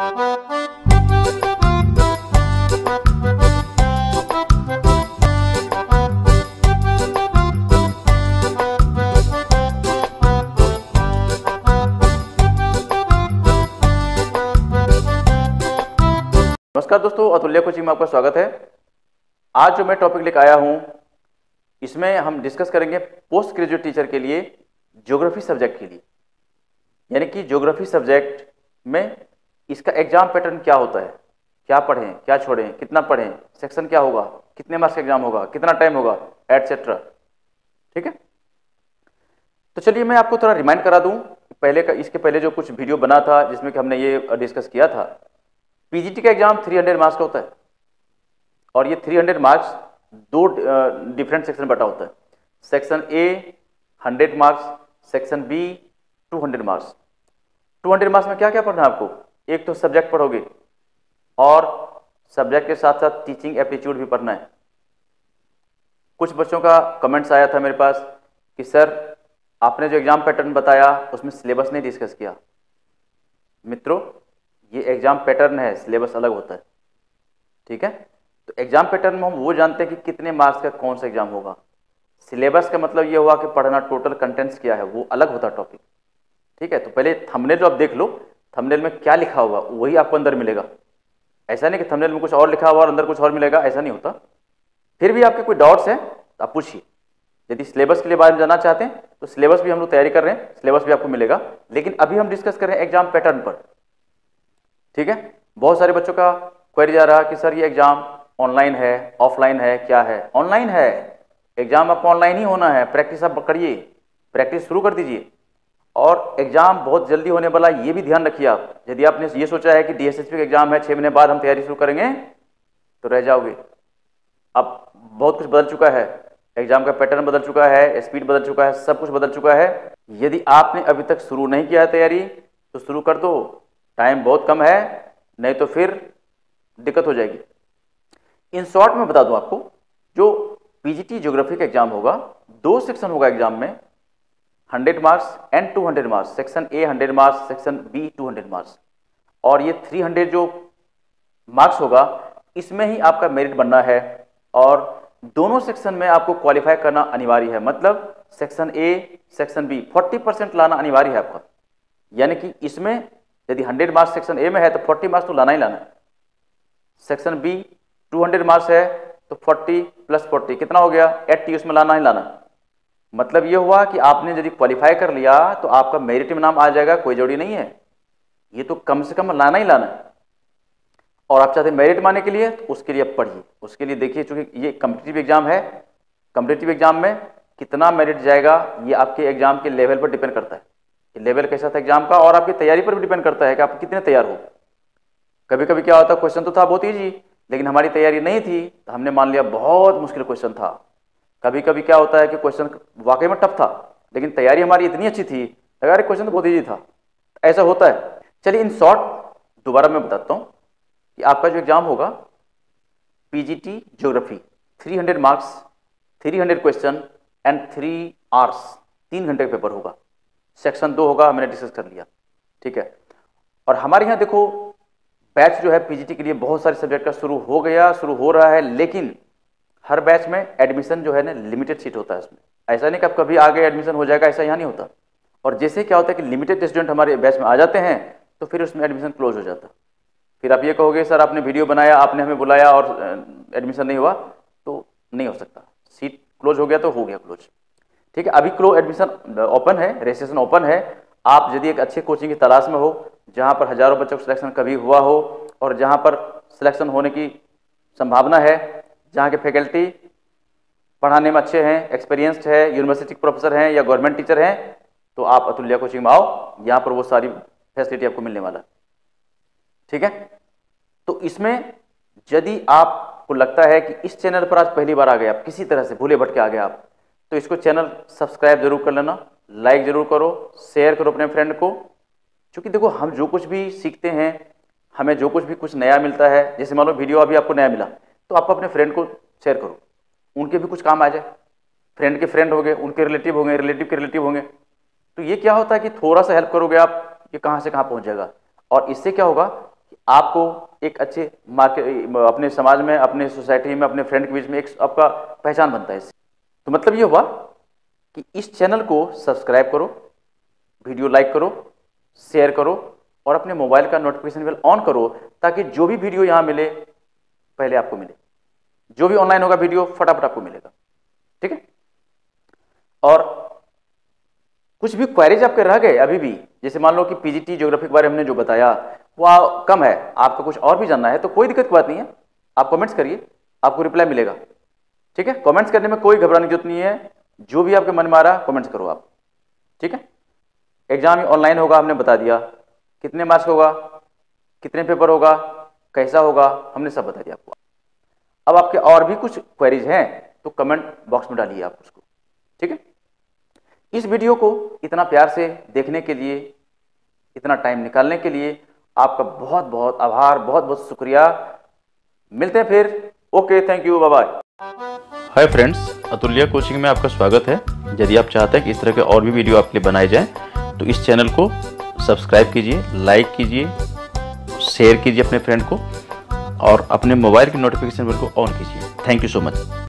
नमस्कार दोस्तों, अतुल्य कोचिंग में आपका स्वागत है। आज जो मैं टॉपिक लेकर आया हूं, इसमें हम डिस्कस करेंगे पोस्ट ग्रेजुएट टीचर के लिए ज्योग्राफी सब्जेक्ट के लिए, यानी कि ज्योग्राफी सब्जेक्ट में इसका एग्जाम पैटर्न क्या होता है, क्या पढ़ें, क्या छोड़ें, कितना पढ़ें, सेक्शन क्या होगा, कितने मार्क्स का एग्जाम होगा, कितना टाइम होगा, एटसेट्रा। ठीक है, तो चलिए मैं आपको थोड़ा रिमाइंड करा दूं। इसके पहले जो कुछ वीडियो बना था जिसमें कि हमने ये डिस्कस किया था, पीजीटी का एग्जाम 300 मार्क्स का होता है और ये 300 मार्क्स दो डिफरेंट सेक्शन बटा होता है। Section A 100 marks, section B 200 marks. 200 marks में क्या क्या पढ़ना है आपको? एक तो सब्जेक्ट पढ़ोगे और सब्जेक्ट के साथ साथ टीचिंग एप्टीट्यूड भी पढ़ना है। कुछ बच्चों का कमेंट्स आया था मेरे पास कि सर आपने जो एग्जाम पैटर्न बताया उसमें सिलेबस नहीं डिस्कस किया। मित्रों, ये एग्जाम पैटर्न है, सिलेबस अलग होता है। ठीक है, तो एग्जाम पैटर्न में हम वो जानते हैं कि कितने मार्क्स का कौन सा एग्जाम होगा। सिलेबस का मतलब ये हुआ कि पढ़ना टोटल कंटेंट्स क्या है, वो अलग होता है टॉपिक। ठीक है, तो पहले थंबनेल जो आप देख लो, थंबनेल में क्या लिखा होगा वही आपको अंदर मिलेगा। ऐसा नहीं कि थंबनेल में कुछ और लिखा हुआ और अंदर कुछ और मिलेगा, ऐसा नहीं होता। फिर भी आपके कोई डाउट्स हैं तो आप पूछिए। यदि सिलेबस के बारे में जानना चाहते हैं तो सिलेबस भी हम लोग तैयारी कर रहे हैं, सिलेबस भी आपको मिलेगा। लेकिन अभी हम डिस्कस कर रहे हैं एग्जाम पैटर्न पर। ठीक है, बहुत सारे बच्चों का क्वेरी आ रहा है कि सर ये एग्जाम ऑनलाइन है, ऑफलाइन है, क्या है? ऑनलाइन है, एग्जाम आपको ऑनलाइन ही होना है। प्रैक्टिस आप करिए, प्रैक्टिस शुरू कर दीजिए। और एग्जाम बहुत जल्दी होने वाला, ये भी ध्यान रखिए आप। यदि आपने ये सोचा है कि डीएसएसपी का एग्जाम है, 6 महीने बाद हम तैयारी शुरू करेंगे, तो रह जाओगे। अब बहुत कुछ बदल चुका है, एग्जाम का पैटर्न बदल चुका है, स्पीड बदल चुका है, सब कुछ बदल चुका है। यदि आपने अभी तक शुरू नहीं किया है तैयारी तो शुरू कर दो, टाइम बहुत कम है, नहीं तो फिर दिक्कत हो जाएगी। इन शॉर्ट में बता दूं आपको, जो पीजीटी ज्योग्राफी का एग्जाम होगा, दो सेक्शन होगा एग्जाम में, 100 marks and 200 marks. Section A 100 marks, section B 200 marks. और ये 300 जो मार्क्स होगा, इसमें ही आपका मेरिट बनना है और दोनों सेक्शन में आपको क्वालिफाई करना अनिवार्य है। मतलब सेक्शन ए सेक्शन बी 40% लाना अनिवार्य है आपका। यानी कि इसमें यदि 100 मार्क्स सेक्शन ए में है तो 40 मार्क्स तो लाना ही लाना है। सेक्शन बी 200 मार्क्स है तो 40 + 40 कितना हो गया, 80, उसमें लाना ही लाना। मतलब ये हुआ कि आपने यदि क्वालिफाई कर लिया तो आपका मेरिट में नाम आ जाएगा, कोई जोड़ी नहीं है। ये तो कम से कम लाना ही लाना है। और आप चाहते हैं मेरिट माने के लिए, तो उसके लिए आप पढ़िए, उसके लिए देखिए, चूंकि ये कॉम्पिटिटिव एग्जाम है। कॉम्पिटिटिव एग्जाम में कितना मेरिट जाएगा ये आपके एग्जाम के लेवल पर डिपेंड करता है कि लेवल कैसा था एग्जाम का, और आपकी तैयारी पर भी डिपेंड करता है कि आप कितने तैयार हो। कभी कभी क्या होता है, क्वेश्चन तो था बहुत ईजी लेकिन हमारी तैयारी नहीं थी तो हमने मान लिया बहुत मुश्किल क्वेश्चन था। कभी कभी क्या होता है कि क्वेश्चन वाकई में टफ था लेकिन तैयारी हमारी इतनी अच्छी थी, लगा अरे क्वेश्चन तो बहुत ईजी था। ऐसा होता है। चलिए इन शॉर्ट दोबारा मैं बताता हूँ कि आपका जो एग्जाम होगा PGT geography, 300 marks, 300 question and 3 hours, 3 घंटे का पेपर होगा। सेक्शन 2 होगा, हमने डिस्कस कर लिया। ठीक है, और हमारे यहाँ देखो बैच जो है पीजीटी के लिए बहुत सारे सब्जेक्ट का शुरू हो गया, शुरू हो रहा है। लेकिन हर बैच में एडमिशन जो है ना लिमिटेड सीट होता है उसमें। ऐसा नहीं कि आप कभी आगे एडमिशन हो जाएगा, ऐसा यहाँ नहीं होता। और जैसे क्या होता है कि लिमिटेड स्टूडेंट हमारे बैच में आ जाते हैं तो फिर उसमें एडमिशन क्लोज हो जाता है। फिर आप ये कहोगे सर आपने वीडियो बनाया, आपने हमें बुलाया और एडमिशन नहीं हुआ, तो नहीं हो सकता। सीट क्लोज हो गया तो हो गया क्लोज। ठीक है, अभी एडमिशन ओपन है, रजिस्ट्रेशन ओपन है। आप यदि एक अच्छे कोचिंग की तलाश में हो जहाँ पर हज़ारों बच्चों का सिलेक्शन कभी हुआ हो और जहाँ पर सिलेक्शन होने की संभावना है, जहाँ के फैकल्टी पढ़ाने में अच्छे हैं, एक्सपीरियंस्ड है, यूनिवर्सिटी के प्रोफेसर हैं या गवर्नमेंट टीचर हैं, तो आप अतुल्य कोचिंग में आओ, यहाँ पर वो सारी फैसिलिटी आपको मिलने वाला है। ठीक है, तो इसमें यदि आपको लगता है कि इस चैनल पर आज पहली बार आ गए आप, किसी तरह से भूले भटके आ गए आप, तो इसको चैनल सब्सक्राइब जरूर कर लेना, लाइक जरूर करो, शेयर करो अपने फ्रेंड को। क्योंकि देखो हम जो कुछ भी सीखते हैं, हमें जो कुछ भी कुछ नया मिलता है, जैसे मान लो वीडियो अभी आपको नया मिला तो आप अपने फ्रेंड को शेयर करो, उनके भी कुछ काम आ जाए। फ्रेंड के फ्रेंड होंगे, उनके रिलेटिव होंगे, रिलेटिव के रिलेटिव होंगे, तो ये क्या होता है कि थोड़ा सा हेल्प करोगे आप, ये कहाँ से कहाँ पहुँच जाएगा। और इससे क्या होगा कि आपको एक अच्छे मार्केट अपने समाज में, अपने सोसाइटी में, अपने फ्रेंड के बीच में एक आपका पहचान बनता है इससे। तो मतलब ये हुआ कि इस चैनल को सब्सक्राइब करो, वीडियो लाइक करो, शेयर करो और अपने मोबाइल का नोटिफिकेशन बेल ऑन करो ताकि जो भी वीडियो यहाँ मिले पहले आपको मिले, जो भी ऑनलाइन होगा वीडियो फटाफट आपको मिलेगा, ठीक है। और कुछ भी क्वेरीज आपके रह गए अभी भी, जैसे मान लो कि पीजीटी ज्योग्राफी के बारे में हमने जो बताया वो कम है, आपको कुछ और भी जानना है तो कोई दिक्कत की बात नहीं है, आप कमेंट्स करिए, आपको रिप्लाई मिलेगा, ठीक है। कमेंट्स करने में कोई घबराने की जरूरत नहीं है, जो भी आपके मन में आ रहा कमेंट्स करो आप, ठीक है। एग्जाम ऑनलाइन होगा, हमने बता दिया कितने मार्क्स होगा, कितने पेपर होगा, कैसा होगा, हमने सब बता दिया आपको। अब आपके और भी कुछ क्वेरीज हैं तो कमेंट बॉक्स में डालिए आप उसको, ठीक है। इस वीडियो को इतना प्यार से देखने के लिए, इतना टाइम निकालने के लिए आपका बहुत बहुत आभार, बहुत बहुत शुक्रिया। मिलते हैं फिर, okay, thank you, bye bye. Hi friends, Atulya coaching में आपका स्वागत है। यदि आप चाहते हैं कि इस तरह के और भी वीडियो आपके लिए बनाए जाएँ तो इस चैनल को सब्सक्राइब कीजिए, लाइक कीजिए, शेयर कीजिए अपने फ्रेंड को और अपने मोबाइल की नोटिफिकेशन बेल को ऑन कीजिए। Thank you so much.